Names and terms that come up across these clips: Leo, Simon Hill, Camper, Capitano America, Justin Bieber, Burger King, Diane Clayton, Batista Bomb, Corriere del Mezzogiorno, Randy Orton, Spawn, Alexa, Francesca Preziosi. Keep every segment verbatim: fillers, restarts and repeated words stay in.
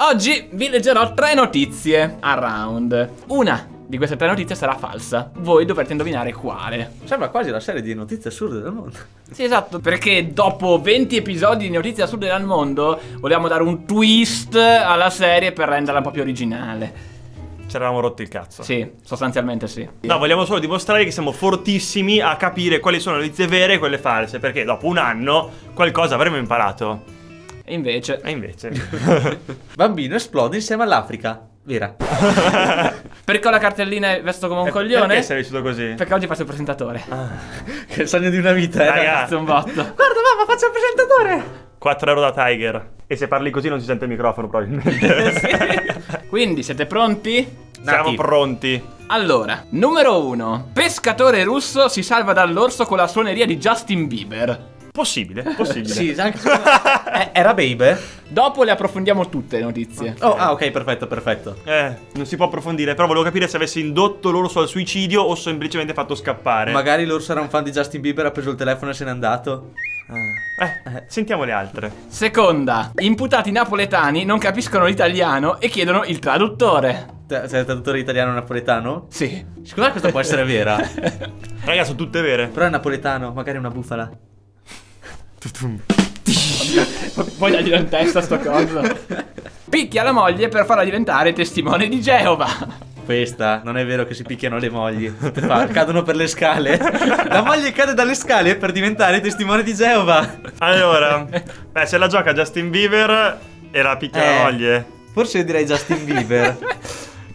Oggi vi leggerò tre notizie a round. Una di queste tre notizie sarà falsa. Voi dovrete indovinare quale. Sembra quasi la serie di notizie assurde del mondo. Sì, esatto, perché dopo venti episodi di notizie assurde del mondo volevamo dare un twist alla serie per renderla un po' più originale. Ci eravamo rotti il cazzo. Sì, sostanzialmente sì. No, vogliamo solo dimostrare che siamo fortissimi a capire quali sono le notizie vere e quelle false, perché dopo un anno qualcosa avremmo imparato. E invece E invece bambino esplode insieme all'Africa. Vera. Perché ho la cartellina e vesto come un e coglione? Perché sei vissuto così? Perché oggi faccio il presentatore. Ah, che è il sogno di una vita, eh, ragazzi, un botto. Guarda mamma, faccio il presentatore. Quattro euro da Tiger. E se parli così non si sente il microfono probabilmente. Sì. Quindi siete pronti? Siamo pronti. Allora, numero uno. Pescatore russo si salva dall'orso con la suoneria di Justin Bieber. Possibile, possibile. Sì, anche se... eh, era babe. Dopo le approfondiamo tutte le notizie. Oh, ah, ok, perfetto, perfetto. Eh, non si può approfondire, però volevo capire se avesse indotto l'orso al suicidio o semplicemente fatto scappare. Magari l'orso era un fan di Justin Bieber, ha preso il telefono e se n'è andato. Ah. Eh, eh, sentiamo le altre. Seconda. Imputati napoletani non capiscono l'italiano e chiedono il traduttore. Sei il traduttore italiano-napoletano? Sì. Scusate, questa può essere vera. Raga, sono tutte vere. Però è napoletano, magari è una bufala. Poi dargli in testa sto coso. Picchia la moglie per farla diventare testimone di Geova. Questa, non è vero che si picchiano le mogli. Cadono per le scale. La moglie cade dalle scale per diventare testimone di Geova. Allora, beh, se la gioca Justin Bieber e la picchia eh, la moglie. Forse direi Justin Bieber.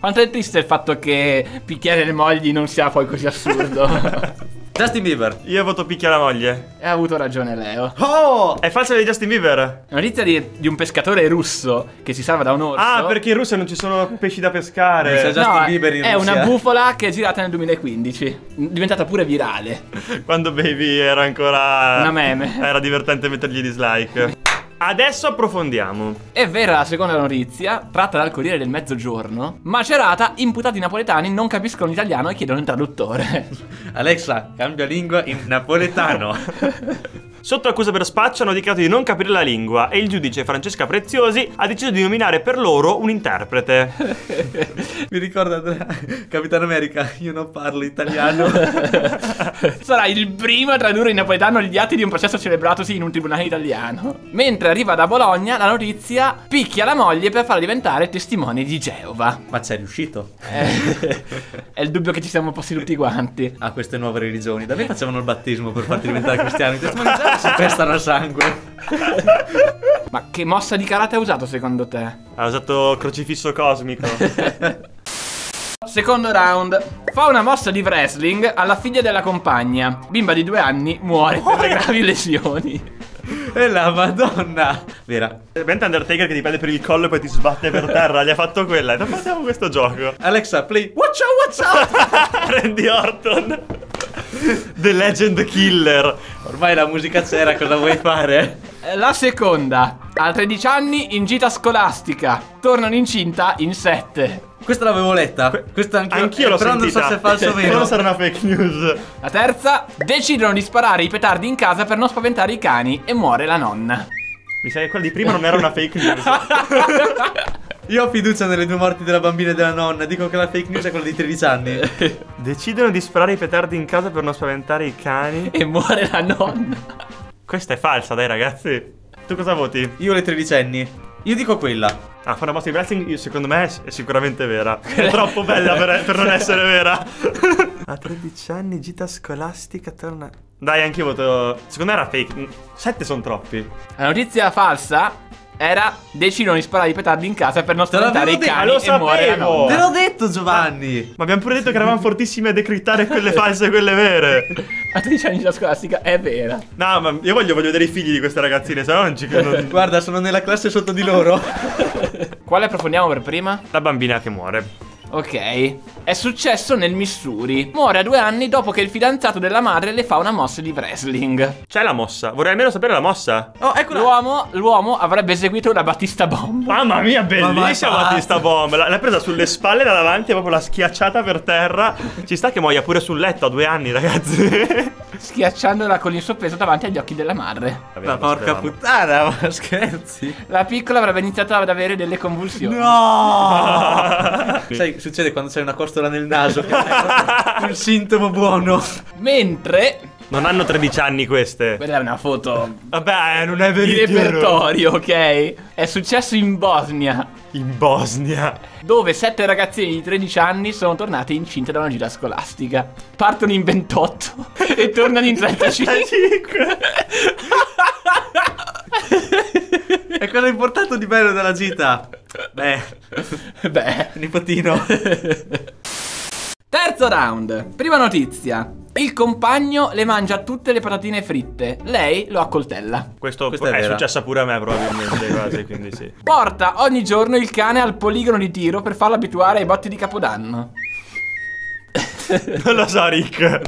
Quanto è triste il fatto che picchiare le mogli non sia poi così assurdo. Justin Bieber. Io voto picchia la moglie. E ha avuto ragione Leo. Oh, è falsa di Justin Bieber. È una notizia di, di un pescatore russo che si salva da un orso. Ah, perché in Russia non ci sono pesci da pescare. C'è Justin no, Bieber in Russia. È una bufala che è girata nel duemilaquindici. Diventata pure virale. Quando Baby era ancora una meme. Era divertente mettergli dislike. Adesso approfondiamo. È vera la seconda notizia, tratta dal Corriere del Mezzogiorno. Macerata, imputati napoletani non capiscono l'italiano e chiedono il traduttore. Alexa, cambia lingua in napoletano. Sotto accusa per spaccio hanno dichiarato di non capire la lingua e il giudice Francesca Preziosi ha deciso di nominare per loro un interprete. Mi ricorda Capitano America, io non parlo italiano. Sarà il primo a tradurre in napoletano gli atti di un processo celebratosi in un tribunale italiano. Mentre arriva da Bologna la notizia: picchia la moglie per farla diventare testimone di Geova. Ma c'è riuscito. Eh, è il dubbio che ci siamo posti tutti quanti. A queste nuove religioni, da me facevano il battesimo per farti diventare cristiano. I testimoni di Geova si pestano a sangue. Ma che mossa di karate ha usato secondo te? Ha usato crocifisso cosmico. Secondo round. Fa una mossa di wrestling alla figlia della compagna. Bimba di due anni muore oh, per le gravi lesioni. E la madonna. Vera. Bent Undertaker che ti prende per il collo e poi ti sbatte per terra. Gli ha fatto quella. E facciamo questo gioco. Alexa, play Watch Out, Watch Out. Randy Orton, The Legend Killer. Ormai la musica c'era, cosa vuoi fare? La seconda. A tredici anni in gita scolastica tornano incinta in sette. Questa l'avevo letta. Questa anch'io anch eh, l'ho sentita. Però non so se è falso o meno. Però sarà una fake news. La terza. Decidono di sparare i petardi in casa per non spaventare i cani e muore la nonna. Mi sa che quella di prima non era una fake news. Io ho fiducia nelle due morti della bambina e della nonna. Dico che la fake news è quella di tredici anni. Decidono di sparare i petardi in casa per non spaventare i cani e muore la nonna. Questa è falsa, dai ragazzi. Tu cosa voti? Io le tredicenni. Io dico quella. Ah, fa una mossa di wrestling, secondo me è sicuramente vera. È troppo bella per, per non essere vera. A tredici anni, gita scolastica, torna... Dai, anche io voto... Secondo me era fake. Sette sono troppi. La notizia falsa era: decidono di sparare i petardi in casa per non spaventare i cani e muore la nonna. Te l'ho detto, Giovanni. Ma, ma abbiamo pure detto che eravamo fortissimi a decrittare quelle false e quelle vere. A tredici anni la scolastica è vera. No, ma io voglio, voglio vedere i figli di queste ragazzine, se no non ci credo. Guarda, sono nella classe sotto di loro. Quale approfondiamo per prima? La bambina che muore. Ok. È successo nel Missouri. Muore a due anni dopo che il fidanzato della madre le fa una mossa di wrestling. C'è la mossa. Vorrei almeno sapere la mossa. Oh, ecco. L'uomo L'uomo avrebbe eseguito una Batista Bomb. Mamma mia, bellissima Batista Bomb. L'ha presa sulle spalle da davanti e proprio l'ha schiacciata per terra. Ci sta che muoia pure sul letto a due anni, ragazzi. schiacciandola con il suo peso davanti agli occhi della madre. Ma porca puttana, ma scherzi. La piccola avrebbe iniziato ad avere delle convulsioni. No! Sai, succede quando c'è una costola nel naso, che è un sintomo buono. Mentre... non hanno tredici anni queste. Quella è una foto. Vabbè, non è veritiero. Di repertorio, ok? È successo in Bosnia. In Bosnia, dove sette ragazzine di tredici anni sono tornate incinte da una gira scolastica. Partono in ventotto e tornano in trentacinque. E cosa hai portato di bello dalla gita? Beh, beh, nipotino. Terzo round. Prima notizia. Il compagno le mangia tutte le patatine fritte, lei lo accoltella. Questo, Questo è, è successo pure a me probabilmente, quasi, quindi sì. Porta ogni giorno il cane al poligono di tiro per farlo abituare ai botti di Capodanno. Non lo so, Rick.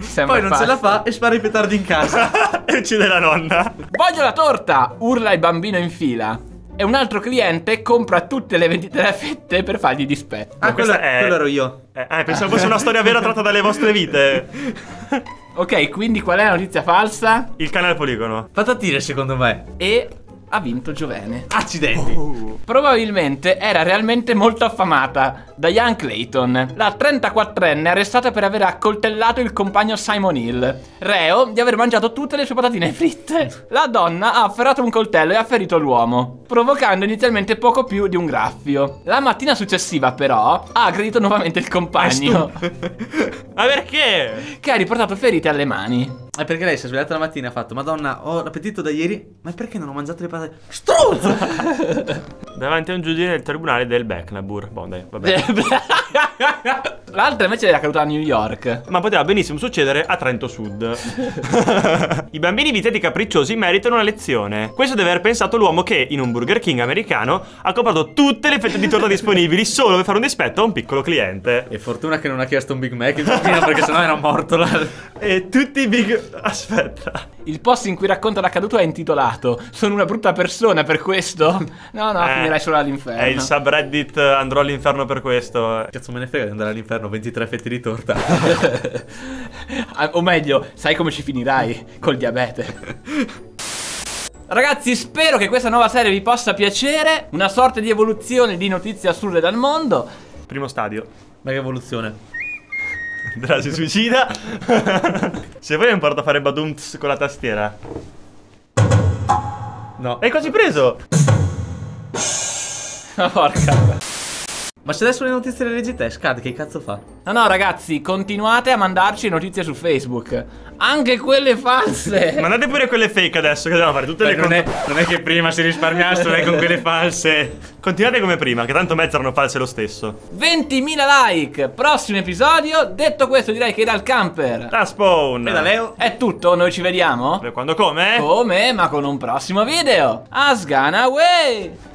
Sembra Poi non pasta. ce la fa e spara i petardi in casa e uccide la nonna. Voglio la torta, urla il bambino in fila. E un altro cliente compra tutte le ventitré fette per fargli dispetto. Ah, quello, è... quello ero io. Eh, eh, pensavo fosse una storia vera tratta dalle vostre vite. Ok, quindi qual è la notizia falsa? Il cane al poligono. Patatine, secondo me. E ha vinto Giovene. Accidenti. Oh. Probabilmente era realmente molto affamata. Diane Clayton, la trentaquattrenne arrestata per aver accoltellato il compagno Simon Hill, reo di aver mangiato tutte le sue patatine fritte. La donna ha afferrato un coltello e ha ferito l'uomo, provocando inizialmente poco più di un graffio. La mattina successiva però ha aggredito nuovamente il compagno. Ma perché? Che ha riportato ferite alle mani. È perché lei si è svegliata la mattina e ha fatto: Madonna, ho l'appetito da ieri, ma perché non ho mangiato le patate? Struzzo! Davanti a un giudice del tribunale del Becknabur. Boh, dai, vabbè. L'altra invece era caduta a New York. Ma poteva benissimo succedere a Trento Sud. I bambini vitati capricciosi meritano una lezione. Questo deve aver pensato l'uomo che in un Burger King americano ha comprato tutte le fette di torta disponibili solo per fare un dispetto a un piccolo cliente. E fortuna che non ha chiesto un Big Mac in cucina, perché sennò era morto là. E tutti i Big... aspetta. Il post in cui racconta l'accaduto è intitolato "Sono una brutta persona per questo?" No, no, eh, finirai solo all'inferno. È il subreddit "Andrò all'inferno per questo". Cazzo me ne frega di andare all'inferno, ventitré fette di torta. O meglio, sai come ci finirai? Col diabete. Ragazzi, spero che questa nuova serie vi possa piacere. Una sorta di evoluzione di notizie assurde dal mondo. Primo stadio. Mega evoluzione. Andrà, si suicida. Se vuoi imparato a fare badumts con la tastiera. No. Hai quasi preso. Ma porca. Ma se adesso le notizie le leggi te, Scad, che cazzo fa? No, no, ragazzi, continuate a mandarci notizie su Facebook. Anche quelle false. Mandate pure quelle fake adesso, che dobbiamo fare tutte. Beh, le cose. Non, non è che prima si risparmiassero, non è con quelle false. Continuate come prima, che tanto mezzo erano false lo stesso. ventimila like, prossimo episodio. Detto questo, direi che dal camper, da Spawn e da Leo è tutto, noi ci vediamo. Quando come? Come, ma con un prossimo video. Asgana way!